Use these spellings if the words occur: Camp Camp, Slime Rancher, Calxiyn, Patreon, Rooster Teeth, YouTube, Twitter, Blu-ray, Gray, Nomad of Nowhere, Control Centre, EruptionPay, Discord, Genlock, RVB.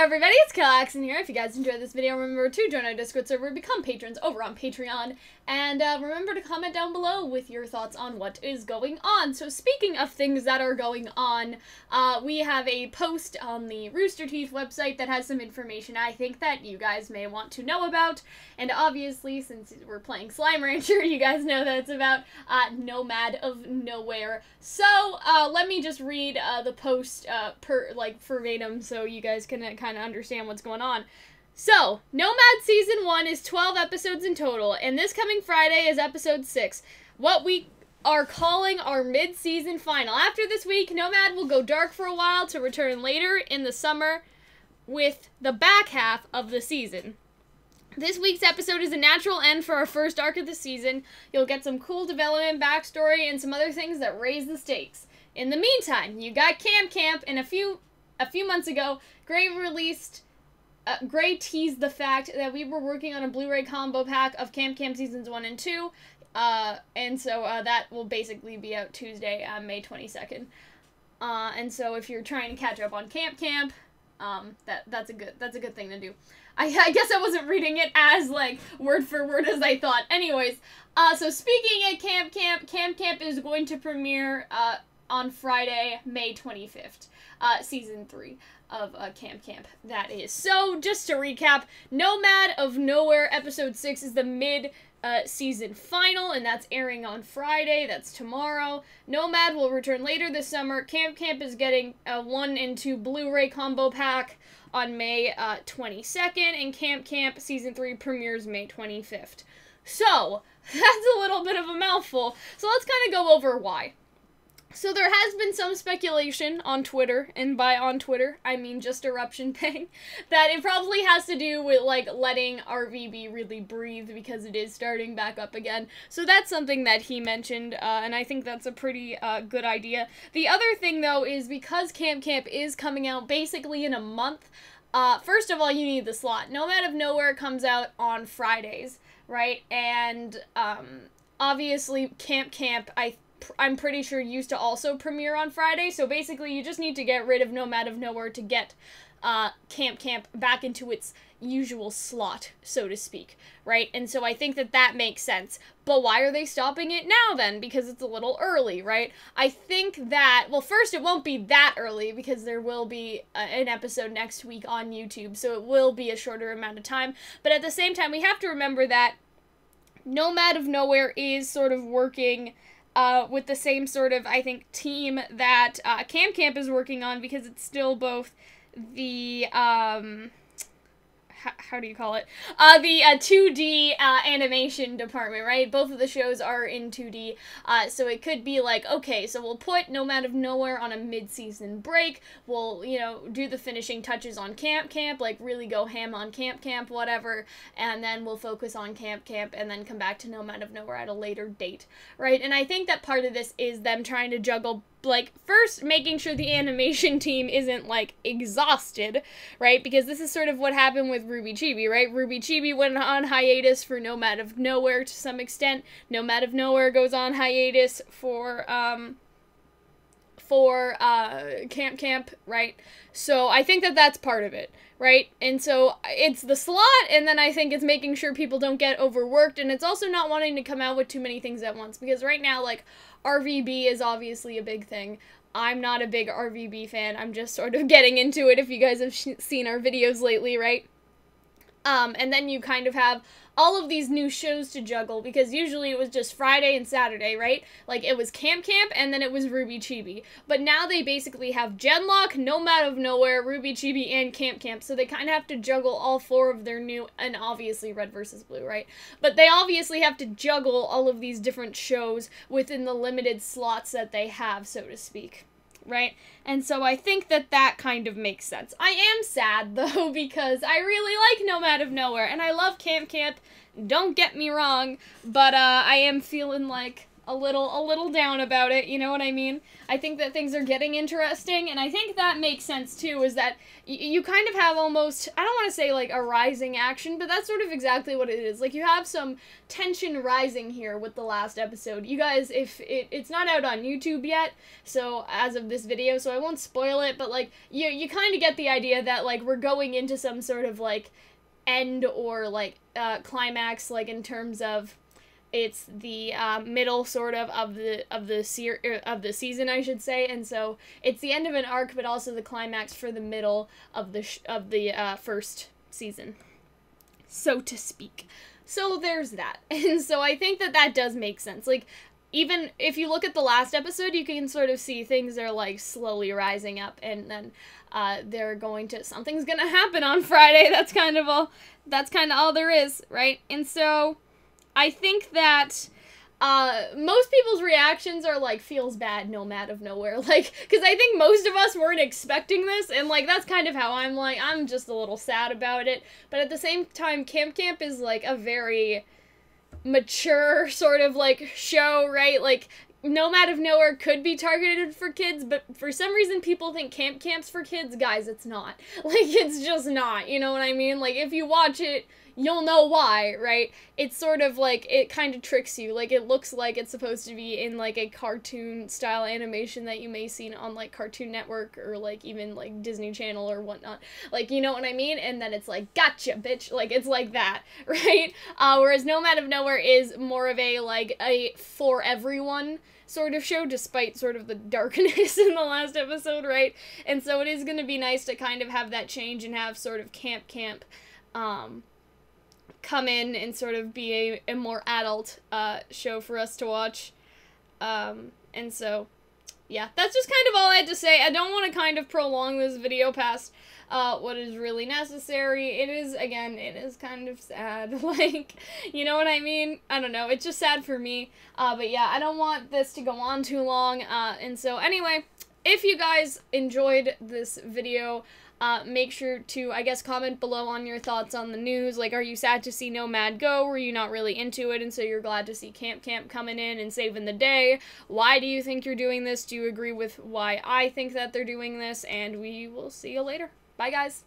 Hello everybody, it's Calxiyn here. If you guys enjoyed this video, remember to join our Discord server, become patrons over on Patreon, and remember to comment down below with your thoughts on what is going on. So speaking of things that are going on, we have a post on the Rooster Teeth website that has some information I think that you guys may want to know about, and obviously since we're playing Slime Rancher, you guys know that it's about Nomad of Nowhere. So let me just read the post verbatim so you guys can kind of understand what's going on. So, Nomad Season 1 is 12 episodes in total, and this coming Friday is Episode 6, what we are calling our mid-season final. After this week, Nomad will go dark for a while to return later in the summer with the back half of the season. This week's episode is a natural end for our first arc of the season. You'll get some cool development, backstory, and some other things that raise the stakes. In the meantime, you got Camp Camp, and a few months ago, Gray teased the fact that we were working on a Blu-ray combo pack of Camp Camp Seasons 1 and 2, and so that will basically be out Tuesday, May 22nd. And so if you're trying to catch up on Camp Camp, that's a good thing to do. I guess I wasn't reading it as, like, word for word as I thought. Anyways, so speaking of Camp Camp, Camp Camp is going to premiere, on Friday, May 25th, Season 3 of Camp Camp, that is. So, just to recap, Nomad of Nowhere, Episode 6 is the mid-season final, and that's airing on Friday, that's tomorrow. Nomad will return later this summer. Camp Camp is getting a 1 and 2 Blu-ray combo pack on May 22nd, and Camp Camp Season 3 premieres May 25th. So, that's a little bit of a mouthful, so let's kind of go over why. So there has been some speculation on Twitter, and by on Twitter, I mean just EruptionPay, that it probably has to do with, like, letting RVB really breathe because it is starting back up again. So that's something that he mentioned, and I think that's a pretty good idea. The other thing, though, is because Camp Camp is coming out basically in a month, first of all, you need the slot. Nomad of Nowhere comes out on Fridays, right? And obviously Camp Camp, I'm pretty sure used to also premiere on Friday, so basically you just need to get rid of Nomad of Nowhere to get Camp Camp back into its usual slot, so to speak, right? And so I think that that makes sense. But why are they stopping it now, then? Because it's a little early, right? I think that, well, first, it won't be that early because there will be an episode next week on YouTube, so it will be a shorter amount of time. But at the same time, we have to remember that Nomad of Nowhere is sort of working with the same sort of, I think, team that Camp Camp is working on, because it's still both the, how do you call it? The 2D animation department, right? Both of the shows are in 2D, so it could be like, okay, so we'll put Nomad of Nowhere on a mid-season break, we'll, you know, do the finishing touches on Camp Camp, like really go ham on Camp Camp, whatever, and then we'll focus on Camp Camp and then come back to Nomad of Nowhere at a later date, right? And I think that part of this is them trying to juggle, like, first making sure the animation team isn't, like, exhausted, right? Because this is sort of what happened with Ruby Chibi, right? Ruby Chibi went on hiatus for Nomad of Nowhere to some extent. Nomad of Nowhere goes on hiatus for Camp Camp, right? So I think that that's part of it, right? And so it's the slot, and then I think it's making sure people don't get overworked, and it's also not wanting to come out with too many things at once, because right now, like, RVB is obviously a big thing. I'm not a big RVB fan, I'm just sort of getting into it if you guys have seen our videos lately, right? And then you kind of have all of these new shows to juggle, because usually it was just Friday and Saturday, right? Like, it was Camp Camp, and then it was Ruby Chibi. But now they basically have Genlock, Nomad of Nowhere, Ruby Chibi, and Camp Camp, so they kind of have to juggle all four of their new, and obviously Red vs. Blue, right? But they obviously have to juggle all of these different shows within the limited slots that they have, so to speak, right? And so I think that that kind of makes sense. I am sad, though, because I really like Nomad of Nowhere, and I love Camp Camp, don't get me wrong, but I am feeling like a little down about it, you know what I mean? I think that things are getting interesting, and I think that makes sense too, is that you kind of have almost, I don't want to say like a rising action, but that's sort of exactly what it is. Like, you have some tension rising here with the last episode. You guys, if it's not out on YouTube yet, so as of this video, so I won't spoil it, but like, you kind of get the idea that like we're going into some sort of like end or like climax, like in terms of it's the middle sort of the season, I should say, and so it's the end of an arc, but also the climax for the middle of the first season, so to speak. So there's that, and so I think that that does make sense. Like, even if you look at the last episode, you can sort of see things are like slowly rising up, and then something's gonna happen on Friday. That's kind of all. That's kind of all there is, right? And so I think that most people's reactions are like, feels bad, Nomad of Nowhere, like, because I think most of us weren't expecting this, and like, that's kind of how I'm like, I'm just a little sad about it, but at the same time, Camp Camp is like a very mature sort of like show, right? Like, Nomad of Nowhere could be targeted for kids, but for some reason people think Camp Camp's for kids. Guys, it's not. Like, it's just not, you know what I mean? Like, if you watch it, you'll know why, right? It's sort of like, it kind of tricks you. Like, it looks like it's supposed to be in like a cartoon style animation that you may see on like Cartoon Network or like even like Disney Channel or whatnot. Like, you know what I mean? And then it's like, gotcha, bitch. Like, it's like that, right? Whereas Nomad of Nowhere is more of a like a for everyone sort of show, despite sort of the darkness in the last episode, right? And so it is going to be nice to kind of have that change and have sort of Camp Camp come in and sort of be a more adult show for us to watch. And so, yeah, that's just kind of all I had to say. I don't want to kind of prolong this video past what is really necessary. It is, again, it is kind of sad, like, you know what I mean? I don't know, it's just sad for me, but yeah, I don't want this to go on too long, and so anyway, if you guys enjoyed this video, make sure to, I guess, comment below on your thoughts on the news. Like, are you sad to see Nomad go? Were you not really into it, and so you're glad to see Camp Camp coming in and saving the day? Why do you think you're doing this? Do you agree with why I think that they're doing this? And we will see you later. Bye, guys.